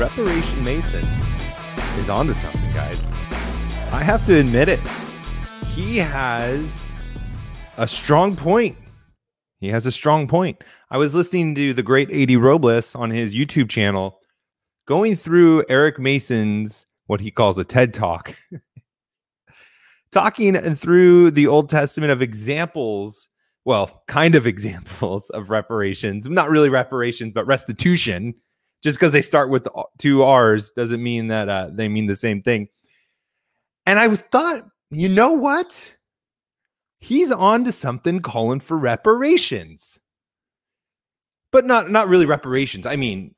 Reparation Mason is onto something, guys. I have to admit it. He has a strong point. He has a strong point. I was listening to the great A.D. Robles on his YouTube channel, going through Eric Mason's, what he calls a TED Talk, talking through the Old Testament of examples, well, kind of examples of reparations, not really reparations, but restitution. Just because they start with two R's doesn't mean that they mean the same thing. And I thought, you know what? He's on to something calling for reparations, but not really reparations. I mean,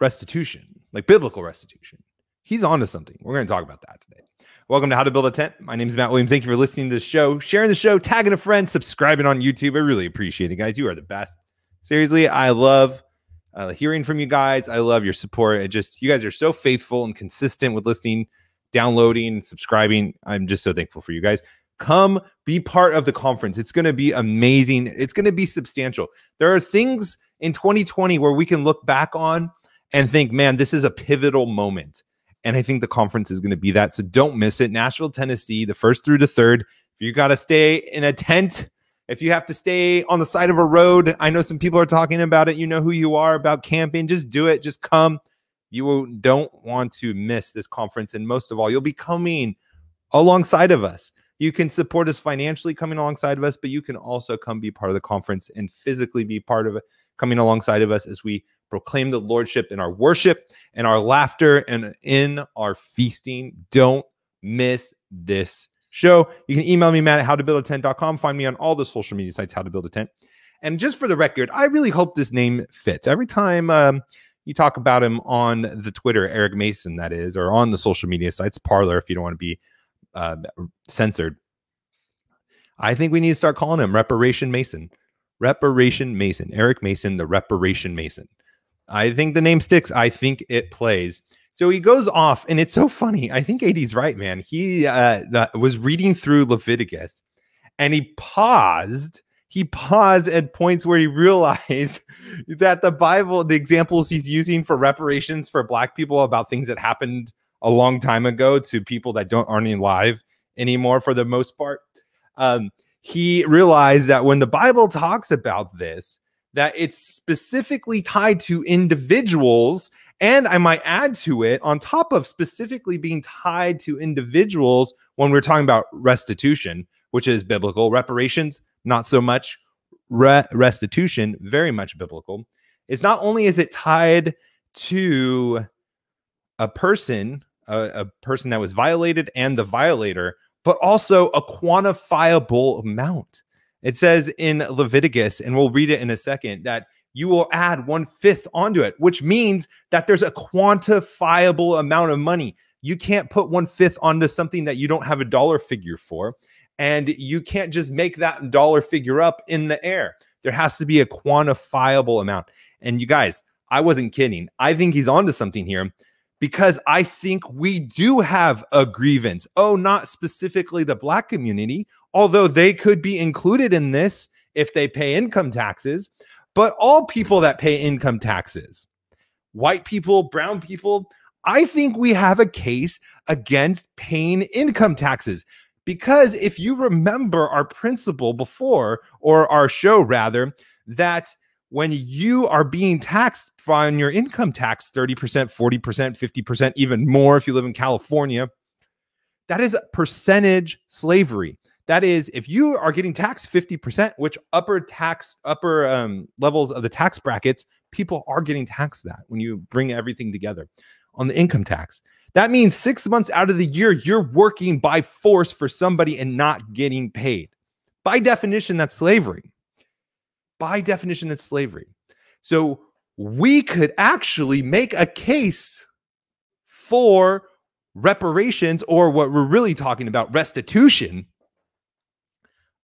restitution, like biblical restitution. He's on to something. We're going to talk about that today. Welcome to How to Build a Tent. My name is Matt Williams. Thank you for listening to the show, sharing the show, tagging a friend, subscribing on YouTube. I really appreciate it, guys. You are the best. Seriously, I love hearing from you guys. I love your support. It just, you guys are so faithful and consistent with listening, downloading, subscribing. I'm just so thankful for you guys. Come be part of the conference. It's going to be amazing. It's going to be substantial. There are things in 2020 where we can look back on and think, man, this is a pivotal moment. And I think the conference is going to be that. So don't miss it. Nashville, Tennessee, the 1st through the 3rd. If you got to stay in a tent, if you have to stay on the side of a road, I know some people are talking about it. You know who you are about camping. Just do it. Just come. You don't want to miss this conference. And most of all, you'll be coming alongside of us. You can support us financially coming alongside of us, but you can also come be part of the conference and physically be part of it, coming alongside of us as we proclaim the Lordship in our worship and our laughter and in our feasting. Don't miss this show. You can email me, Matt, at howtobuildatent.com. Find me on all the social media sites, How to Build a Tent. And just for the record, I really hope this name fits. Every time you talk about him on the Twitter, Eric Mason, that is, or on the social media sites, Parler, if you don't want to be censored. I think we need to start calling him Reparation Mason. Reparation Mason. Eric Mason, the Reparation Mason. I think the name sticks. I think it plays. So he goes off, and it's so funny. I think AD's right, man. He was reading through Leviticus, and he paused. He paused at points where he realized that the Bible, the examples he's using for reparations for Black people about things that happened a long time ago to people that aren't alive anymore for the most part. He realized that when the Bible talks about this, that it's specifically tied to individuals. And I might add to it, on top of specifically being tied to individuals, when we're talking about restitution, which is biblical, reparations, not so much, restitution, very much biblical. It's not only is it tied to a person that was violated and the violator, but also a quantifiable amount. It says in Leviticus, and we'll read it in a second, that you will add 1/5 onto it, which means that there's a quantifiable amount of money. You can't put 1/5 onto something that you don't have a dollar figure for, and you can't just make that dollar figure up in the air. There has to be a quantifiable amount. And you guys, I wasn't kidding. I think he's onto something here, because I think we do have a grievance. Oh, not specifically the Black community, although they could be included in this if they pay income taxes, but all people that pay income taxes, white people, brown people, I think we have a case against paying income taxes. Because if you remember our principle before, or our show rather, that when you are being taxed on your income tax, 30%, 40%, 50%, even more if you live in California, that is percentage slavery. That is, if you are getting taxed 50%, which upper levels of the tax brackets, people are getting taxed that when you bring everything together on the income tax. That means 6 months out of the year, you're working by force for somebody and not getting paid. By definition, that's slavery. By definition, it's slavery. So we could actually make a case for reparations, or what we're really talking about, restitution,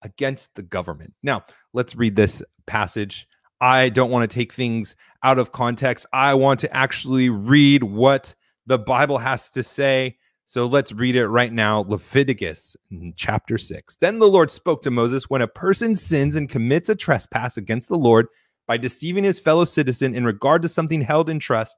against the government. Now, let's read this passage. I don't want to take things out of context. I want to actually read what the Bible has to say. So let's read it right now. Leviticus chapter 6. Then the Lord spoke to Moses, when a person sins and commits a trespass against the Lord by deceiving his fellow citizen in regard to something held in trust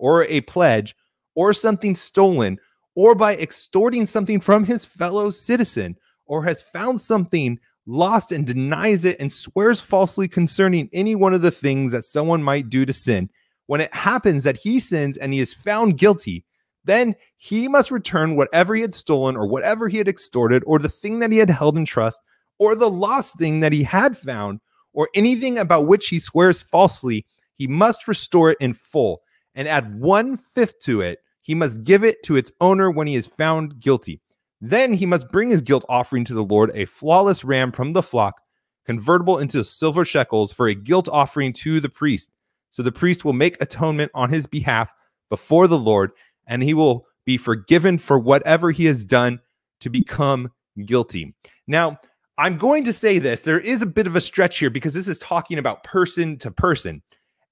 or a pledge or something stolen, or by extorting something from his fellow citizen, or has found something lost and denies it and swears falsely concerning any one of the things that someone might do to sin. When it happens that he sins and he is found guilty, then he must return whatever he had stolen or whatever he had extorted or the thing that he had held in trust or the lost thing that he had found or anything about which he swears falsely. He must restore it in full and add 1/5 to it. He must give it to its owner when he is found guilty. Then he must bring his guilt offering to the Lord, a flawless ram from the flock, convertible into silver shekels, for a guilt offering to the priest. So the priest will make atonement on his behalf before the Lord, and he will be forgiven for whatever he has done to become guilty. Now, I'm going to say this. There is a bit of a stretch here because this is talking about person to person.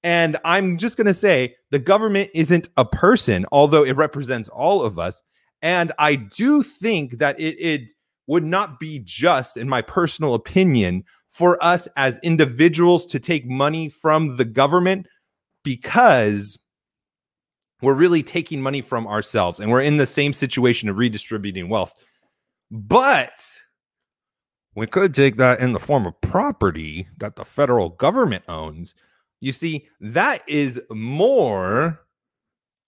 And I'm just going to say the government isn't a person, although it represents all of us. And I do think that it would not be just, in my personal opinion, for us as individuals to take money from the government, because we're really taking money from ourselves and we're in the same situation of redistributing wealth. But we could take that in the form of property that the federal government owns. You see, that is more,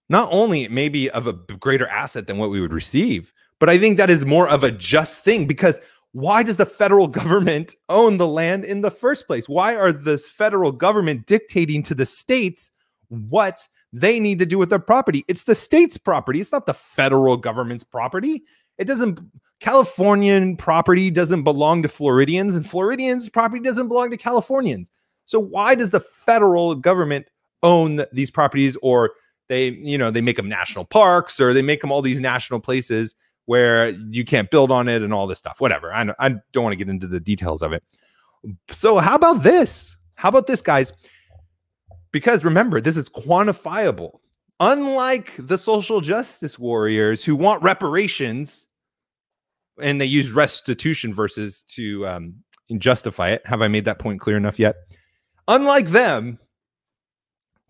not only maybe of a greater asset than what we would receive, but I think that is more of a just thing, because why does the federal government own the land in the first place? Why are this federal government dictating to the states what they need to do with their property? It's the state's property. It's not the federal government's property. It doesn't, Californian property doesn't belong to Floridians, and Floridians' property doesn't belong to Californians. So why does the federal government own these properties, or they, you know, they make them national parks, or they make them all these national places where you can't build on it and all this stuff, whatever. I don't want to get into the details of it. So how about this? How about this, guys? Because remember, this is quantifiable. Unlike the social justice warriors who want reparations and they use restitution versus to justify it. Have I made that point clear enough yet? Unlike them,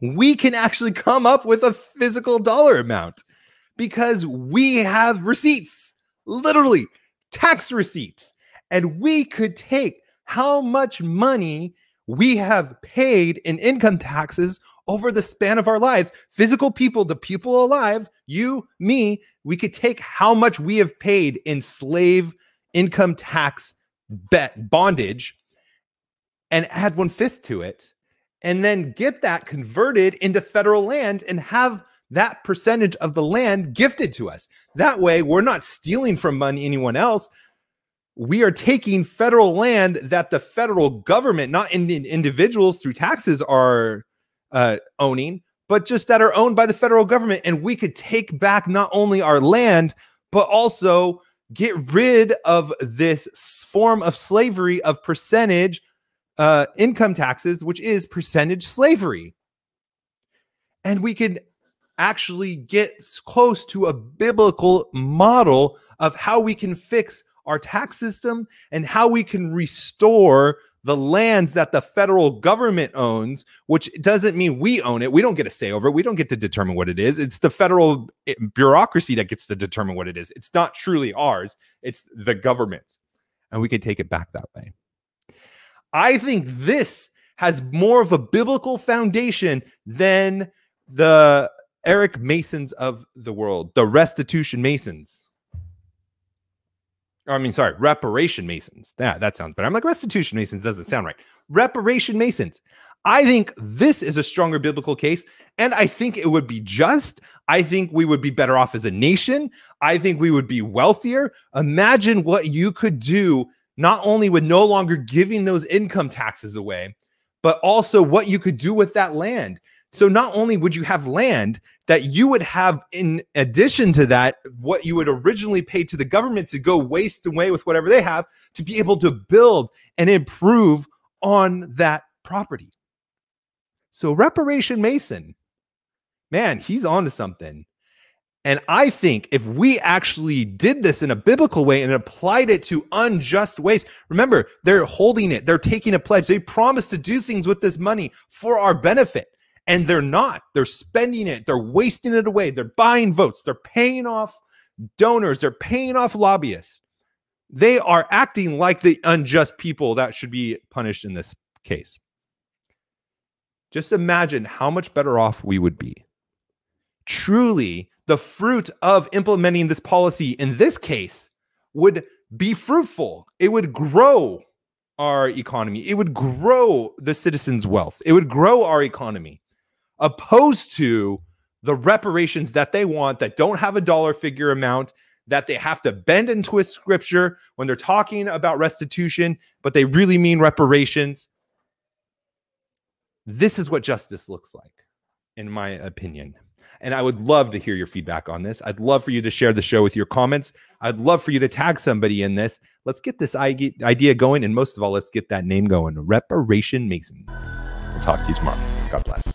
we can actually come up with a physical dollar amount because we have receipts, literally tax receipts, and we could take how much money we have paid in income taxes over the span of our lives. Physical people, the people alive, you, me, we could take how much we have paid in slave income tax bondage and add 1/5 to it, and then get that converted into federal land and have that percentage of the land gifted to us. That way, we're not stealing from money anyone else. We are taking federal land that the federal government, not individuals through taxes, are owning, but just that are owned by the federal government. And we could take back not only our land, but also get rid of this form of slavery of percentage income taxes, which is percentage slavery. And we could actually get close to a biblical model of how we can fix our tax system and how we can restore the lands that the federal government owns, which doesn't mean we own it. We don't get a say over it. We don't get to determine what it is. It's the federal bureaucracy that gets to determine what it is. It's not truly ours. It's the government's. And we could take it back that way. I think this has more of a biblical foundation than the Eric Masons of the world, the restitution Masons. Or, I mean, sorry, reparation Masons. Yeah, that sounds better. I'm like, restitution Masons doesn't sound right. Reparation Masons. I think this is a stronger biblical case, and I think it would be just. I think we would be better off as a nation. I think we would be wealthier. Imagine what you could do, not only with no longer giving those income taxes away, but also what you could do with that land. So not only would you have land that you would have, in addition to that, what you would originally pay to the government to go waste away with whatever they have, to be able to build and improve on that property. So Reparation Mason, man, he's onto something. And I think if we actually did this in a biblical way and applied it to unjust ways, remember, they're holding it. They're taking a pledge. They promise to do things with this money for our benefit. And they're not. They're spending it. They're wasting it away. They're buying votes. They're paying off donors. They're paying off lobbyists. They are acting like the unjust people that should be punished in this case. Just imagine how much better off we would be. Truly, the fruit of implementing this policy in this case would be fruitful. It would grow our economy. It would grow the citizens' wealth. It would grow our economy, opposed to the reparations that they want, that don't have a dollar figure amount, that they have to bend and twist scripture when they're talking about restitution, but they really mean reparations. This is what justice looks like, in my opinion. And I would love to hear your feedback on this. I'd love for you to share the show with your comments. I'd love for you to tag somebody in this. Let's get this idea going. And most of all, let's get that name going. Reparation Mason. We'll talk to you tomorrow. God bless.